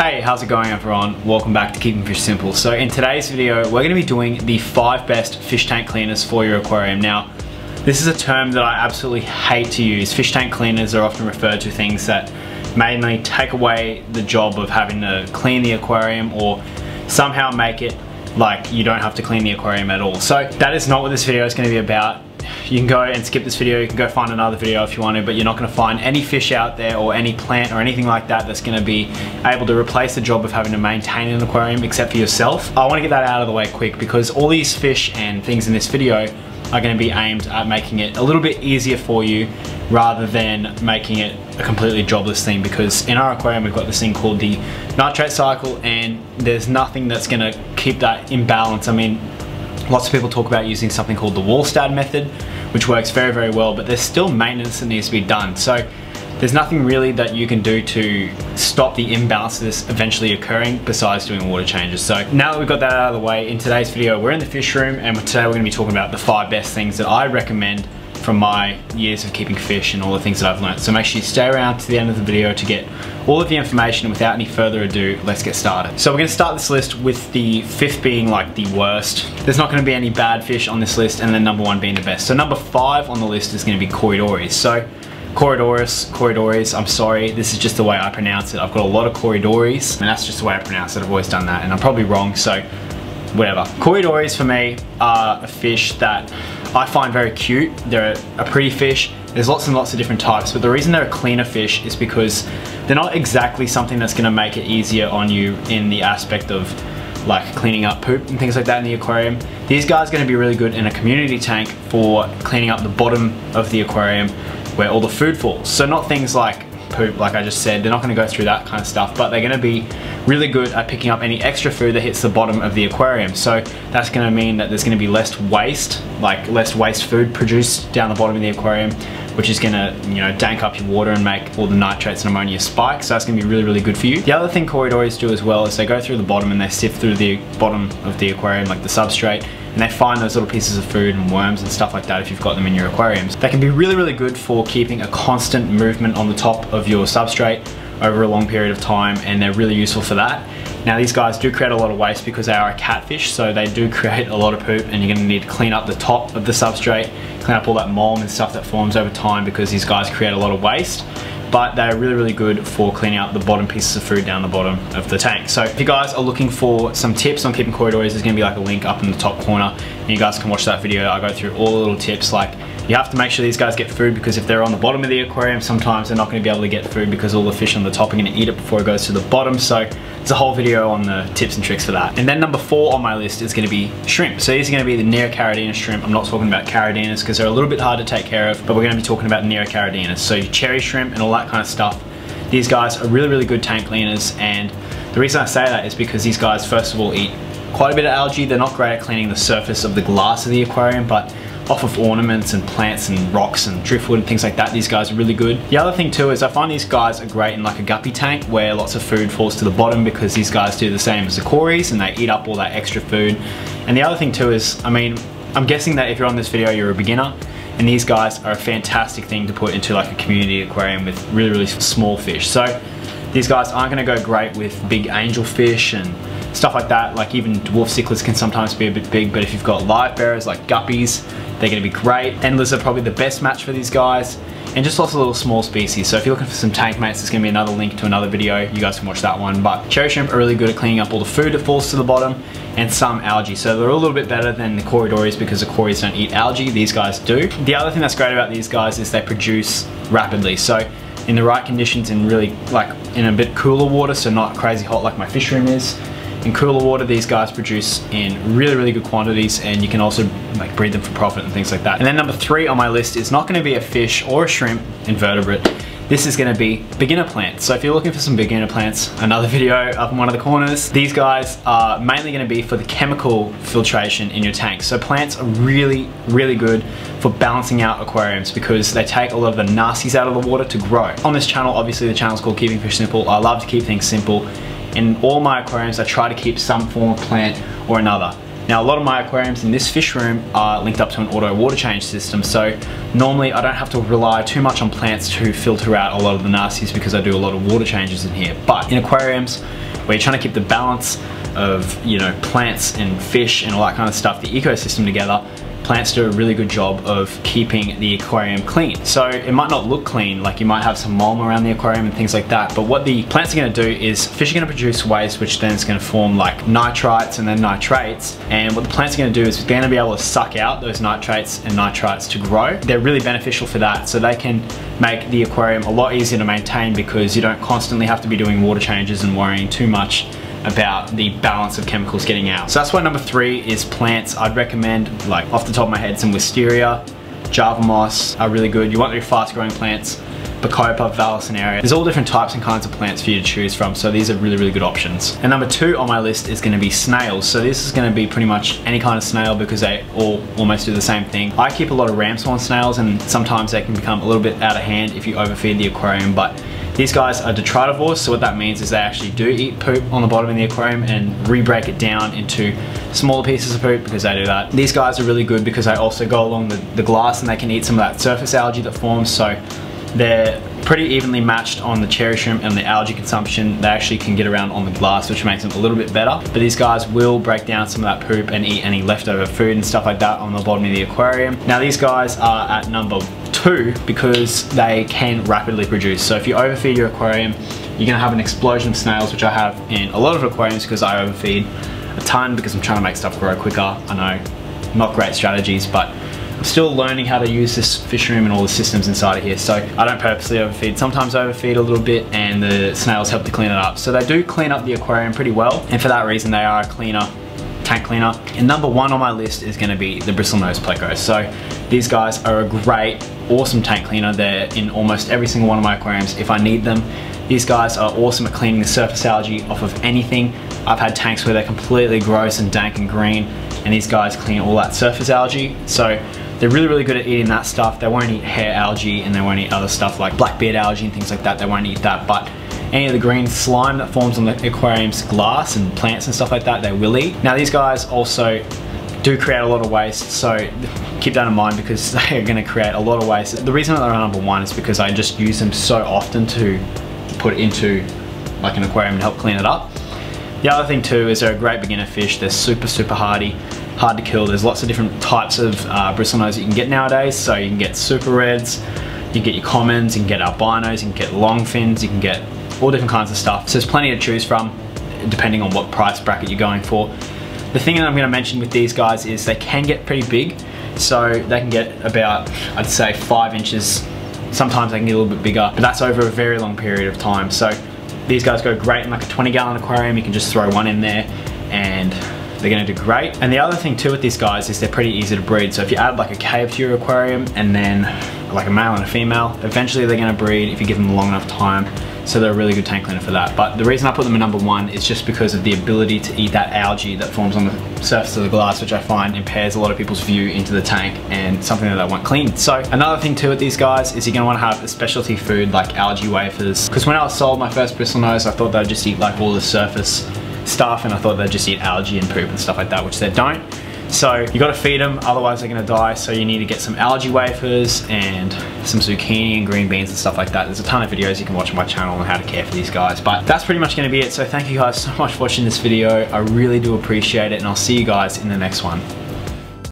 Hey, how's it going everyone? Welcome back to Keeping Fish Simple. So in today's video, we're going to be doing the 5 best fish tank cleaners for your aquarium. Now, this is a term that I absolutely hate to use. Fish tank cleaners are often referred to things that mainly take away the job of having to clean the aquarium or somehow make it like you don't have to clean the aquarium at all. So that is not what this video is going to be about. You can go and skip this video, you can go find another video if you want to, but you're not going to find any fish out there or any plant or anything like that that's going to be able to replace the job of having to maintain an aquarium except for yourself. I want to get that out of the way quick because all these fish and things in this video are going to be aimed at making it a little bit easier for you rather than making it a completely jobless thing, because in our aquarium we've got this thing called the nitrate cycle and there's nothing that's going to keep that in balance. I mean, lots of people talk about using something called the Walstad method, which works very, very well, but there's still maintenance that needs to be done. So there's nothing really that you can do to stop the imbalances eventually occurring besides doing water changes. So now that we've got that out of the way, in today's video, we're in the fish room and today we're gonna be talking about the 5 best things that I recommend from my years of keeping fish and all the things that I've learned. So make sure you stay around to the end of the video to get all of the information. Without any further ado, let's get started. So we're gonna start this list with the 5th being like the worst. There's not gonna be any bad fish on this list, and then number 1 being the best. So number 5 on the list is gonna be Corydoras. So Corydoras, I'm sorry, this is just the way I pronounce it. I've got a lot of Corydoras and that's just the way I pronounce it. I've always done that and I'm probably wrong, so whatever. Corydoras for me are a fish that I find very cute. They're a pretty fish. There's lots and lots of different types, but the reason they're a cleaner fish is because they're not exactly something that's gonna make it easier on you in the aspect of like cleaning up poop and things like that in the aquarium. These guys are gonna be really good in a community tank for cleaning up the bottom of the aquarium where all the food falls. So not things like poop, like I just said, they're not gonna go through that kind of stuff, but they're gonna be really good at picking up any extra food that hits the bottom of the aquarium. So that's gonna mean that there's gonna be less waste, like less waste food produced down the bottom of the aquarium, which is gonna, you know, dank up your water and make all the nitrates and ammonia spike. So that's gonna be really, really good for you. The other thing Corydoras do as well is they go through the bottom and they sift through the bottom of the aquarium, like the substrate, and they find those little pieces of food and worms and stuff like that if you've got them in your aquariums. They can be really, really good for keeping a constant movement on the top of your substrate over a long period of time, and they're really useful for that. Now these guys do create a lot of waste because they are a catfish, so they do create a lot of poop and you're gonna need to clean up the top of the substrate, clean up all that mold and stuff that forms over time because these guys create a lot of waste, but they're really, really good for cleaning up the bottom pieces of food down the bottom of the tank. So if you guys are looking for some tips on keeping Corydoras, there's gonna be like a link up in the top corner and you guys can watch that video. I go through all the little tips, like you have to make sure these guys get food because if they're on the bottom of the aquarium, sometimes they're not gonna be able to get food because all the fish on the top are gonna eat it before it goes to the bottom. So there's a whole video on the tips and tricks for that. And then number 4 on my list is gonna be shrimp. So these are gonna be the Neocaridina shrimp. I'm not talking about Caridinas because they're a little bit hard to take care of, but we're gonna be talking about Neocaridinas. So cherry shrimp and all that kind of stuff. These guys are really, really good tank cleaners, and the reason I say that is because these guys first of all eat quite a bit of algae. They're not great at cleaning the surface of the glass of the aquarium, but off of ornaments and plants and rocks and driftwood and things like that, these guys are really good. The other thing too is I find these guys are great in like a guppy tank where lots of food falls to the bottom, because these guys do the same as the Corys and they eat up all that extra food. And the other thing too is, I mean, I'm guessing that if you're on this video you're a beginner, and these guys are a fantastic thing to put into like a community aquarium with really, really small fish. So these guys aren't gonna go great with big angelfish and stuff like that. Like even dwarf cichlids can sometimes be a bit big, but if you've got live bearers like guppies, they're gonna be great. Endlers are probably the best match for these guys, and just lots of little small species. So if you're looking for some tank mates, there's gonna be another link to another video. You guys can watch that one. But cherry shrimp are really good at cleaning up all the food that falls to the bottom and some algae. So they're a little bit better than the Corydoras because the Corys don't eat algae, these guys do. The other thing that's great about these guys is they produce rapidly. So in the right conditions, in really like in a bit cooler water, so not crazy hot like my fish room is, in cooler water these guys produce in really, really good quantities, and you can also like breed them for profit and things like that. And then number 3 on my list is not gonna be a fish or a shrimp, invertebrate. This is gonna be beginner plants. So if you're looking for some beginner plants, another video up in one of the corners. These guys are mainly gonna be for the chemical filtration in your tank. So plants are really, really good for balancing out aquariums because they take a lot of the nasties out of the water to grow. On this channel, obviously the channel's called Keeping Fish Simple. I love to keep things simple. In all my aquariums, I try to keep some form of plant or another. Now, a lot of my aquariums in this fish room are linked up to an auto water change system, so normally I don't have to rely too much on plants to filter out a lot of the nasties because I do a lot of water changes in here. But in aquariums, where you're trying to keep the balance of, you know, plants and fish and all that kind of stuff, the ecosystem together, plants do a really good job of keeping the aquarium clean. So it might not look clean, like you might have some mulm around the aquarium and things like that, but what the plants are gonna do is fish are gonna produce waste, which then is gonna form like nitrites and then nitrates. And what the plants are gonna do is they're gonna be able to suck out those nitrates and nitrites to grow. They're really beneficial for that. So they can make the aquarium a lot easier to maintain because you don't constantly have to be doing water changes and worrying too much about the balance of chemicals getting out. So that's why number 3 is plants. I'd recommend, like off the top of my head, some wisteria, Java moss are really good. You want your fast growing plants, bacopa, vallisneria. There's all different types and kinds of plants for you to choose from. So these are really, really good options. And number 2 on my list is gonna be snails. So this is gonna be pretty much any kind of snail because they all almost do the same thing. I keep a lot of ramshackle snails and sometimes they can become a little bit out of hand if you overfeed the aquarium, but these guys are detritivores, so what that means is they actually do eat poop on the bottom in the aquarium and re-break it down into smaller pieces of poop because they do that. These guys are really good because they also go along the glass and they can eat some of that surface algae that forms, so they're pretty evenly matched on the cherry shrimp and the algae consumption. They actually can get around on the glass, which makes them a little bit better. But these guys will break down some of that poop and eat any leftover food and stuff like that on the bottom of the aquarium. Now these guys are at number 2 because they can rapidly produce. So if you overfeed your aquarium, you're gonna have an explosion of snails, which I have in a lot of aquariums because I overfeed a ton because I'm trying to make stuff grow quicker. I know, not great strategies, but I'm still learning how to use this fish room and all the systems inside of here, so I don't purposely overfeed. Sometimes I overfeed a little bit and the snails help to clean it up. So they do clean up the aquarium pretty well, and for that reason they are a cleaner, tank cleaner. And number 1 on my list is gonna be the bristlenose plecos. So these guys are a great, awesome tank cleaner. They're in almost every single one of my aquariums if I need them. These guys are awesome at cleaning the surface algae off of anything. I've had tanks where they're completely gross and dank and green, and these guys clean all that surface algae. So they're really, really good at eating that stuff. They won't eat hair algae and they won't eat other stuff like blackbeard algae and things like that. They won't eat that, but any of the green slime that forms on the aquarium's glass and plants and stuff like that, they will eat. Now these guys also do create a lot of waste, so keep that in mind because they are gonna create a lot of waste. The reason that they're number 1 is because I just use them so often to put into like an aquarium and help clean it up. The other thing too is they're a great beginner fish. They're super, super hardy, hard to kill. There's lots of different types of bristlenose you can get nowadays. So you can get super reds, you can get your commons, you can get albinos, you can get long fins, you can get all different kinds of stuff. So there's plenty to choose from depending on what price bracket you're going for. The thing that I'm gonna mention with these guys is they can get pretty big. So they can get about, I'd say 5 inches. Sometimes they can get a little bit bigger, but that's over a very long period of time. So these guys go great in like a 20-gallon aquarium. You can just throw one in there and they're gonna do great. And the other thing too with these guys is they're pretty easy to breed. So if you add like a cave to your aquarium and then like a male and a female, eventually they're gonna breed if you give them a long enough time. So they're a really good tank cleaner for that. But the reason I put them in number 1 is just because of the ability to eat that algae that forms on the surface of the glass, which I find impairs a lot of people's view into the tank and something that they want cleaned. So another thing too with these guys is you're gonna wanna have a specialty food like algae wafers. Cause when I sold my first bristlenose, I thought they'd just eat like all the surface stuff and I thought they'd just eat algae and poop and stuff like that, which they don't. So you gotta feed them, otherwise they're gonna die. So you need to get some algae wafers and some zucchini and green beans and stuff like that. There's a ton of videos you can watch on my channel on how to care for these guys, but that's pretty much gonna be it. So thank you guys so much for watching this video. I really do appreciate it and I'll see you guys in the next one.